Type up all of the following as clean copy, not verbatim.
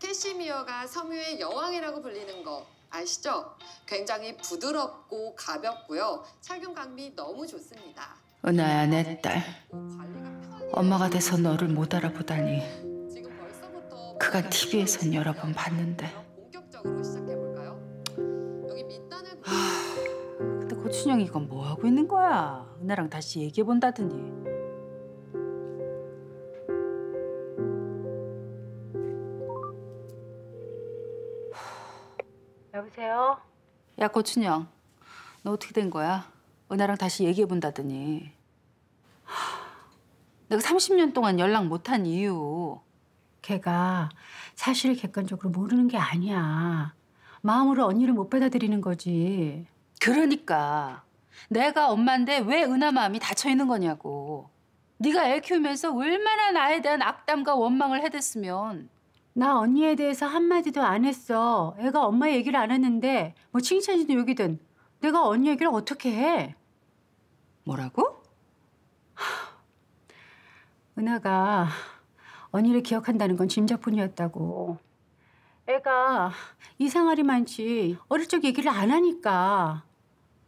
캐시미어가 섬유의 여왕이라고 불리는 거 아시죠? 굉장히 부드럽고 가볍고요. 착용감이 너무 좋습니다. 은하야, 내 딸. 엄마가 돼서 너를 못 알아보다니. 그간 TV에선 여러 번 봤는데. 본격적으로 시작해볼까요? 여기 밑단을... 근데 고춘영이 이건 뭐 하고 있는 거야? 은하랑 다시 얘기해본다더니. 여보세요? 야, 고춘영. 너 어떻게 된 거야? 은하랑 다시 얘기해본다더니. 내가 30년 동안 연락 못한 이유. 걔가 사실을 객관적으로 모르는 게 아니야. 마음으로 언니를 못 받아들이는 거지. 그러니까. 내가 엄마인데 왜 은하 마음이 닫혀 있는 거냐고. 네가 애 키우면서 얼마나 나에 대한 악담과 원망을 해댔으면. 나 언니에 대해서 한마디도 안 했어. 애가 엄마 얘기를 안 했는데 뭐 칭찬이든 욕이든 내가 언니 얘기를 어떻게 해? 뭐라고? 은하가 언니를 기억한다는 건 짐작뿐이었다고. 애가 이상할이 많지 어릴 적 얘기를 안 하니까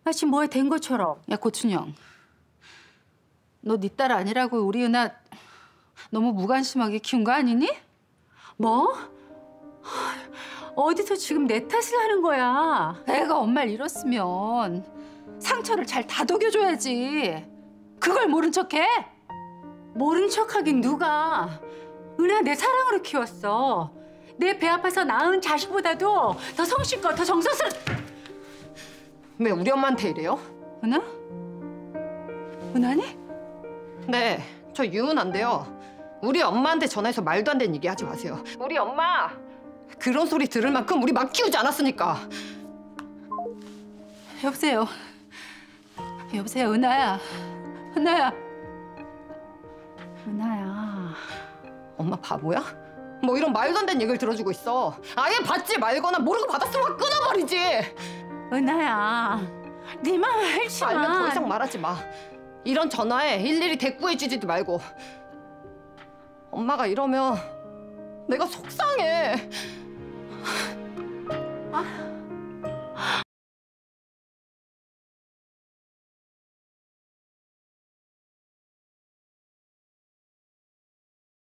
마치 뭐에 된 것처럼. 야, 고춘영. 너 네 딸 아니라고 우리 은하 너무 무관심하게 키운 거 아니니? 뭐? 어디서 지금 내 탓을 하는 거야? 애가 엄마를 잃었으면 상처를 잘 다독여줘야지. 그걸 모른 척해? 모른 척하긴 누가. 은하 내 사랑으로 키웠어. 내 배 아파서 낳은 자식보다도 더 성실껏, 더 정성스럽... 왜 우리 엄마한테 이래요? 은하? 은하니? 네, 저 유은한데요. 우리 엄마한테 전화해서 말도 안 되는 얘기 하지 마세요. 우리 엄마! 그런 소리 들을 만큼 우리 막 키우지 않았으니까. 여보세요? 여보세요, 은하야. 은하야. 은하야. 엄마 바보야? 뭐 이런 말도 안 되는 얘기를 들어주고 있어. 아예 받지 말거나 모르고 받았으면 끊어버리지. 은하야. 네 맘 알지 마. 알면 더 이상 말하지 마. 이런 전화에 일일이 대꾸해주지도 말고. 엄마가 이러면 내가 속상해.